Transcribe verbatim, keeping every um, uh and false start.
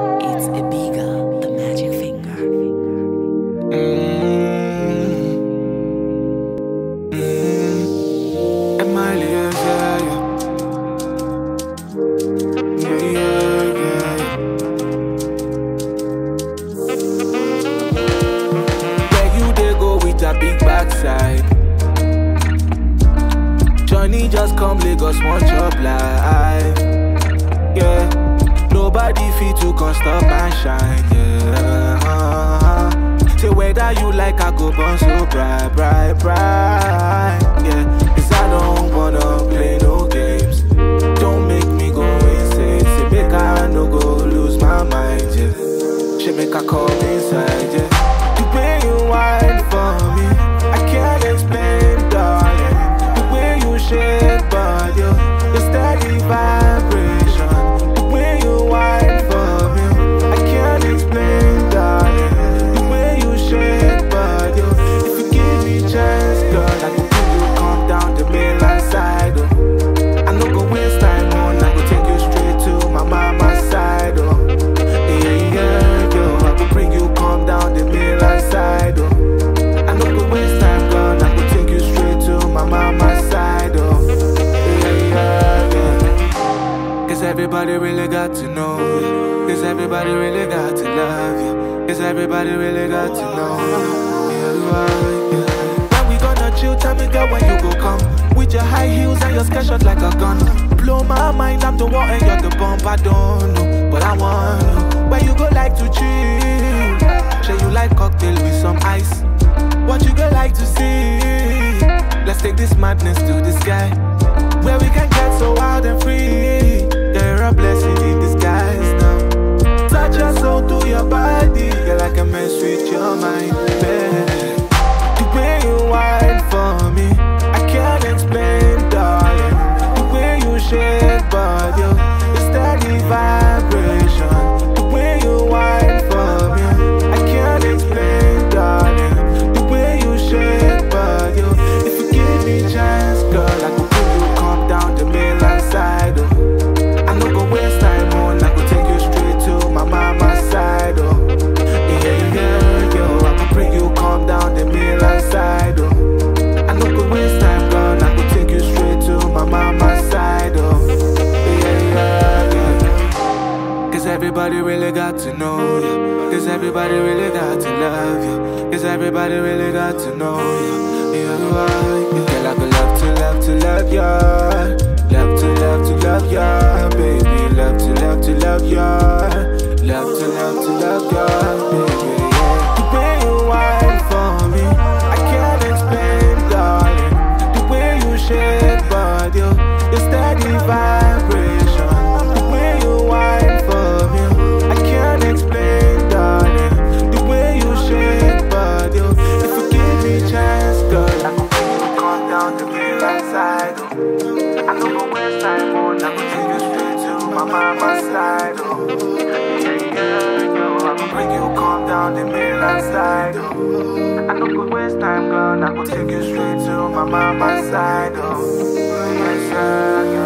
It's Ibiga, the magic finger. Mm. Mm. Emily, yeah, yeah. Yeah, yeah, yeah. Where you dey go with a big backside? Johnny just come Lagos, want your life. Yeah. Nobody fit to come stop and shine, yeah. uh -huh. Say whether you like I go burn so bright, bright, bright, yeah. Cause I don't wanna play no games. Don't make me go insane. Say make I no go lose my mind, yeah. She make I come inside, yeah. The way you whine for me, I can't explain, darling. The way you shake body, the steady vibration. Everybody really got to know you. Yes, everybody really got to love you. Yes, everybody really got to know you. Yeah, right, yeah. When we gonna chill, tell me girl when you go come. With your high heels and your skirt shot like a gun. Blow my mind, I'm the one and you're the bump. I don't know, but I want to. Where you go like to chill? Shall you like cocktail with some ice? What you go like to see? Let's take this madness to the sky, where we can get so wild and free. You're a blessing in disguise now. Touch your soul to your body, girl, I can mess with your mind, baby. The way you whine for me, I can't explain, darling. The way you shake body, the steady vibration. The way you whine for me, I can't explain, darling. The way you shake body, if you give me chance, girl, I can feel you come down the middle side. Everybody really got to know you. Yes, everybody really got to love you. Yes, everybody really got to know you. Yeah, right. Girl, I could love to love to love you. Love to love to love you, baby. Love to love to love you. Love to love to love you, baby. Mama slide, oh. Yeah, yeah, yo. I can bring you calm down the middle side, oh. I don't go waste time, girl. I go take you straight to my mama's side, oh. Yes, sir.